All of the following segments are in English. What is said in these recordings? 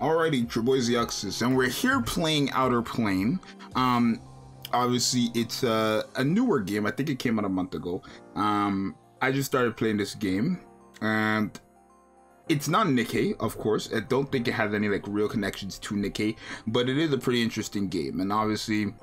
Alrighty, it's your boy Zeoxys, and we're here playing Outer Plane. Obviously, it's a newer game. I think it came out a month ago. I just started playing this game, and it's not Nikke, of course. I don't think it has any like real connections to Nikke, but it is a pretty interesting game, and obviously,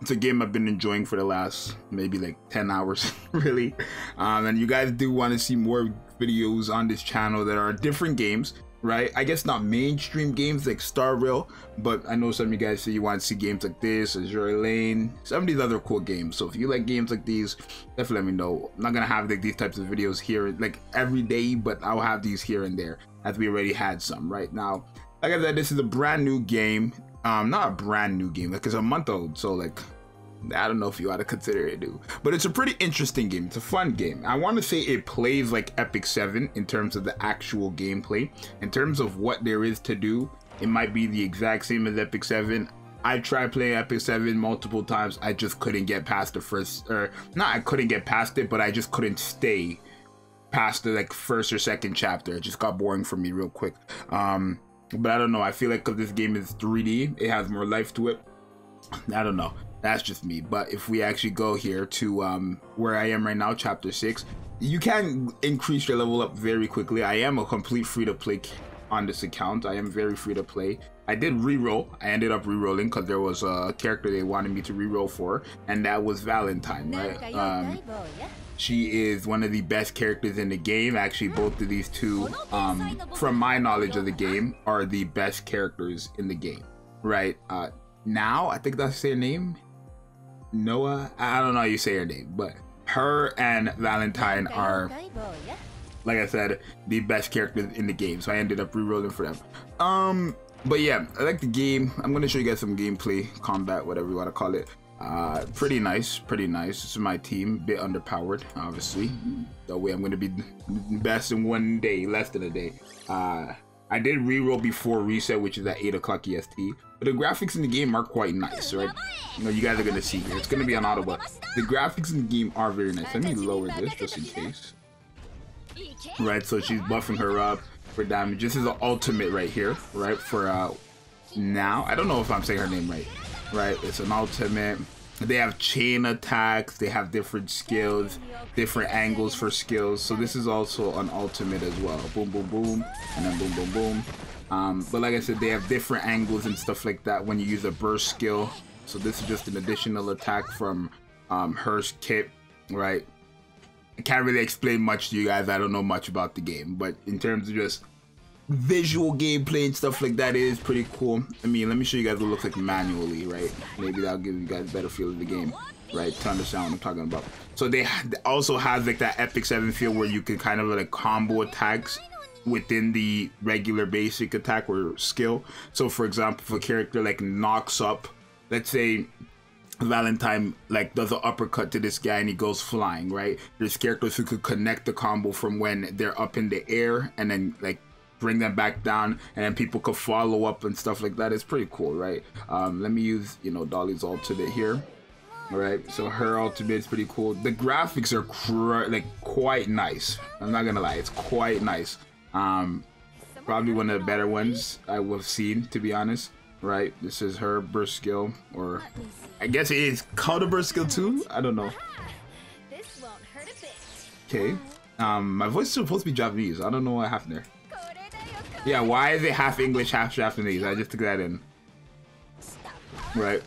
it's a game I've been enjoying for the last maybe like 10 hours, really. And you guys do want to see more videos on this channel that are different games. Right, I guess not mainstream games like Star Rail, but I know some of you guys say you want to see games like this, Azure Lane, some of these other cool games. So if you like games like these, definitely let me know. I'm not gonna have like these types of videos here like every day, but I'll have these here and there as we already had some right now. Like I said, this is a brand new game. Not a brand new game, like it's a month old, so like I don't know if you ought to consider it new, but it's a pretty interesting game. It's a fun game. I want to say it plays like Epic 7 in terms of the actual gameplay. In terms of what there is to do, it might be the exact same as Epic 7. I tried playing Epic 7 multiple times. I just couldn't get past the first, or not I couldn't get past it, but I just couldn't stay past the like first or second chapter. It just got boring for me real quick. But I don't know. I feel like because this game is 3D, it has more life to it. I don't know. That's just me. But if we actually go here to where I am right now, chapter 6, you can increase your level up very quickly. I am a complete free-to-play on this account. I am very free to play. I did reroll. I ended up rerolling because there was a character they wanted me to reroll for, and that was Valentine, right? She is one of the best characters in the game. Actually, both of these two, from my knowledge of the game, are the best characters in the game, right? Now, I think that's their name. Noah, I don't know how you say her name, but her and Valentine are, like I said, the best characters in the game. So I ended up rerolling for them. But yeah, I like the game. I'm gonna show you guys some gameplay, combat, whatever you want to call it. Pretty nice, pretty nice. This is my team, bit underpowered, obviously. That way I'm gonna be best in one day, less than a day. I did reroll before reset, which is at 8 o'clock EST. But the graphics in the game are quite nice, right? You know, you guys are gonna see here. It's gonna be on auto, but the graphics in the game are very nice. Let me lower this just in case. Right, so she's buffing her up for damage. This is the ultimate right here, right? For now, I don't know if I'm saying her name right. Right, it's an ultimate. They have chain attacks. They have different skills, different angles for skills. So this is also an ultimate as well. Boom, boom, boom, and then boom, boom, boom. But like I said, they have different angles and stuff like that when you use a burst skill. So this is just an additional attack from her kit, right? I can't really explain much to you guys. I don't know much about the game, but in terms of just visual gameplay and stuff like that, is pretty cool. I mean, let me show you guys what it looks like manually, right? Maybe that'll give you guys a better feel of the game, right? To understand what I'm talking about. So they also have like that Epic 7 feel where you can kind of like combo attacks within the regular basic attack or skill. So for example, if a character like knocks up, let's say Valentine like does an uppercut to this guy and he goes flying, right? There's characters who could connect the combo from when they're up in the air and then like bring them back down, and then people could follow up and stuff like that. It's pretty cool, right? Let me use, you know, Dolly's ultimate here. All right, so her ultimate is pretty cool. The graphics are like quite nice. I'm not gonna lie, it's quite nice. Probably one of the better ones I have seen, to be honest. Right, this is her burst skill, or I guess it is called a burst skill too. I don't know. Okay, my voice is supposed to be Japanese. I don't know what happened there. Yeah, why is it half English, half Japanese? I just took that in. Right.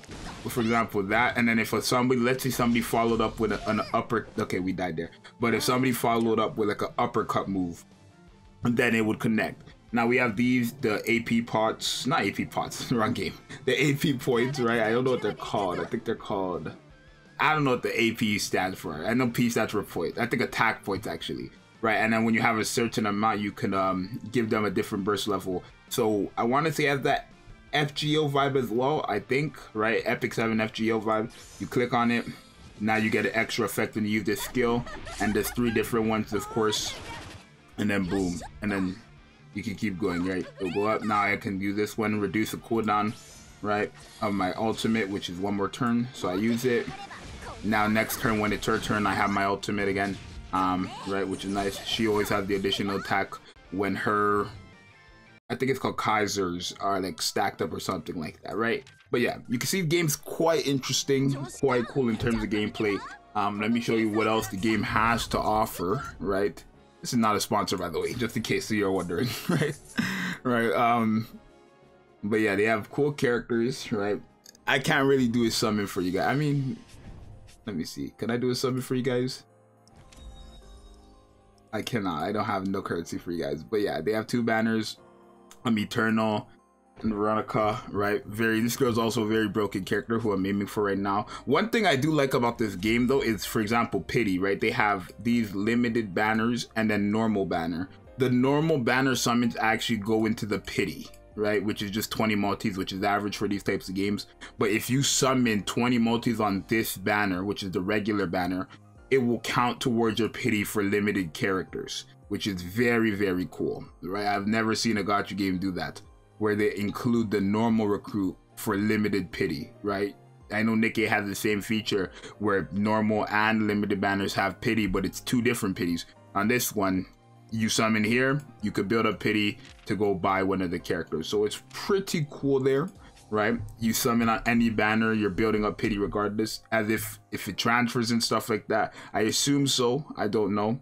For example, that, and then if somebody, let's say somebody followed up with an upper, okay, we died there. But if somebody followed up with like an uppercut move, then it would connect. Now we have these, the AP pots, not AP pots, wrong game. The AP points, right? I don't know what they're called. I think they're called, I don't know what the AP stands for. I know P stands for point. I think attack points actually. Right, and then when you have a certain amount, you can give them a different burst level. So I want to say it has that FGO vibe as well, I think, right? Epic 7 FGO vibe. You click on it, now you get an extra effect when you use this skill, and there's 3 different ones, of course, and then boom, and then you can keep going, right? It'll go up. Now I can use this one, reduce the cooldown, right, of my ultimate, which is one more turn, so I use it. Now next turn, when it's her turn, I have my ultimate again. Right, which is nice. She always has the additional attack when her I think it's called Kaisers, are like stacked up or something like that, right? But yeah, you can see the game's quite interesting, quite cool in terms of gameplay. Let me show you what else the game has to offer, right? This is not a sponsor, by the way, just in case you're wondering, right? But yeah, they have cool characters, right? I can't really do a summon for you guys. I mean, let me see. Can I do a summon for you guys? I cannot. I don't have no currency for you guys. But yeah, they have two banners. I'm Eternal and Veronica, right? This girl's also a very broken character who I'm aiming for right now. One thing I do like about this game though is, for example, Pity, right? They have these limited banners and then normal banner. The normal banner summons actually go into the Pity, right? Which is just 20 multis, which is average for these types of games. But if you summon 20 multis on this banner, which is the regular banner, it will count towards your Pity for limited characters, which is very, very cool, right? I've never seen a gacha game do that, where they include the normal recruit for limited Pity, right? I know Nikke has the same feature where normal and limited banners have Pity, but it's two different Pities. On this one, you summon here, you could build up Pity to go buy one of the characters. So it's pretty cool there, right? You summon on any banner, you're building up Pity regardless, as if it transfers and stuff like that. I assume so, I don't know.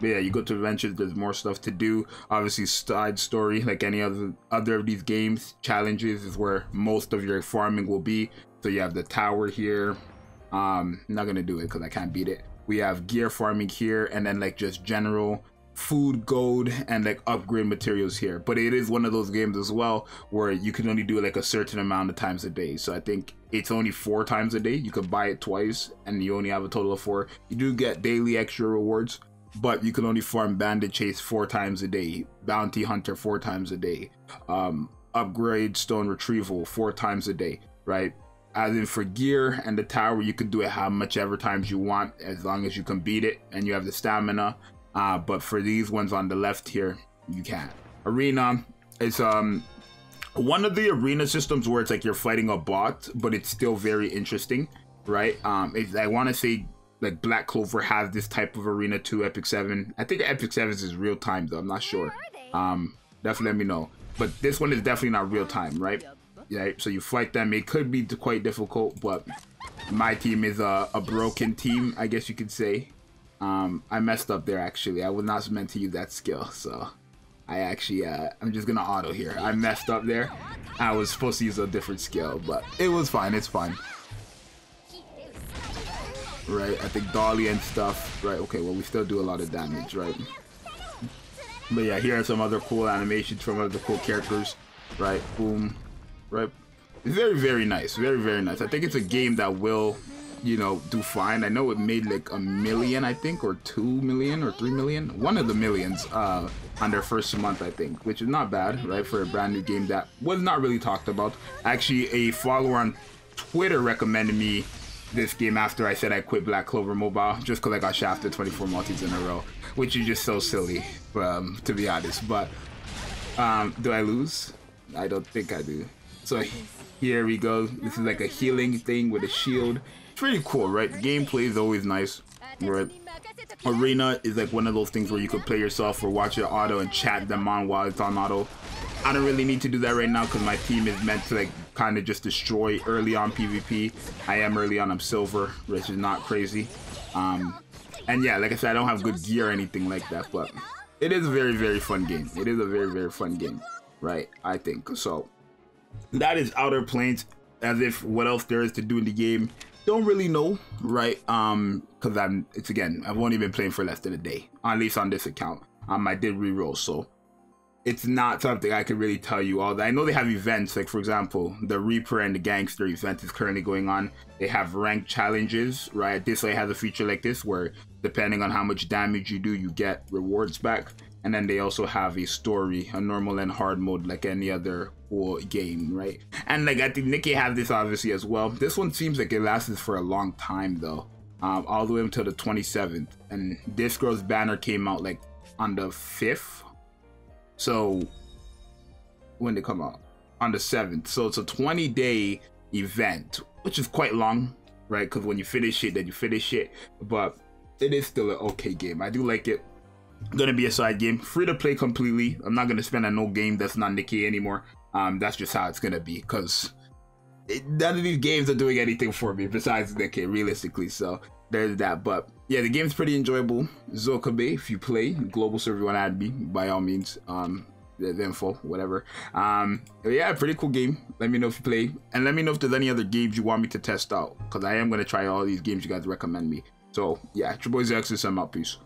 But yeah, you go to adventures, there's more stuff to do. Obviously, side story, like any other of these games, challenges is where most of your farming will be. So you have the tower here. I'm not gonna do it because I can't beat it. We have gear farming here, and then like just general food, gold, and like upgrade materials here. But it is one of those games as well where you can only do like a certain amount of times a day. So I think it's only 4 times a day. You could buy it twice and you only have a total of 4. You do get daily extra rewards, but you can only farm bandit chase 4 times a day, bounty hunter 4 times a day, upgrade stone retrieval 4 times a day, right? As in for gear and the tower, you could do it how much ever times you want, as long as you can beat it and you have the stamina. But for these ones on the left here, you can't. Arena is one of the arena systems where it's like you're fighting a bot, but it's still very interesting, right? I want to say like Black Clover has this type of arena too, Epic Seven. I think Epic Seven's is real time though, I'm not sure. Definitely let me know. But this one is definitely not real time, right? Yeah, so you fight them. It could be quite difficult, but my team is a broken team, I guess you could say. I messed up there actually. I was not meant to use that skill, so I actually I'm just gonna auto here. I messed up there. I was supposed to use a different skill, but it was fine. It's fine, right? I think Dolly and stuff, right? Okay, well, we still do a lot of damage, right? But yeah, here are some other cool animations from other cool characters, right? Boom, right? Very, very nice. Very, very nice. I think it's a game that will, you know, do fine. I know it made like a million, I think, or 2 million or 3 million, one of the millions on their first month, I think, which is not bad, right, for a brand new game that was not really talked about. Actually, a follower on Twitter recommended me this game after I said I quit Black Clover Mobile, just because I got shafted 24 multis in a row, which is just so silly, to be honest. But do I lose? I don't think I do. So here we go. This is like a healing thing with a shield. Pretty cool, right? Gameplay is always nice, right? Arena is like one of those things where you could play yourself or watch your auto and chat them on while it's on auto. I don't really need to do that right now because my team is meant to like kind of just destroy early on PvP. I am early on, I'm silver, which is not crazy. And yeah, like I said, I don't have good gear or anything like that, but it is a very, very fun game. It is a very, very fun game, right? I think so. That is Outer Planes. As if what else there is to do in the game, don't really know, right? Because it's again, I've only been playing for less than a day, at least on this account. I did reroll, so it's not something I can really tell you all that. I know they have events, like for example, the Reaper and the Gangster event is currently going on. They have ranked challenges, right? This way has a feature like this where depending on how much damage you do, you get rewards back. And then they also have a story, a normal and hard mode like any other cool game, right? And like I think Nikke had this obviously as well. This one seems like it lasted for a long time though, all the way until the 27th. And this girl's banner came out like on the 5th. So when they come out on the 7th, so it's a 20-day event, which is quite long, right? Because when you finish it, then you finish it. But it is still an okay game. I do like it. gonna be a side game, free to play completely. I'm not gonna spend on no game that's not Nikke anymore. That's just how it's gonna be, because none of these games are doing anything for me besides Nikke, realistically. So there's that. But yeah, the game's pretty enjoyable. Zoka Bay, if you play global server, you want to add me by all means. The info, whatever. Yeah, pretty cool game. Let me know if you play, and let me know if there's any other games you want me to test out, because I am going to try all these games you guys recommend me. So yeah, it's your boy Zex, and I'm out. Peace.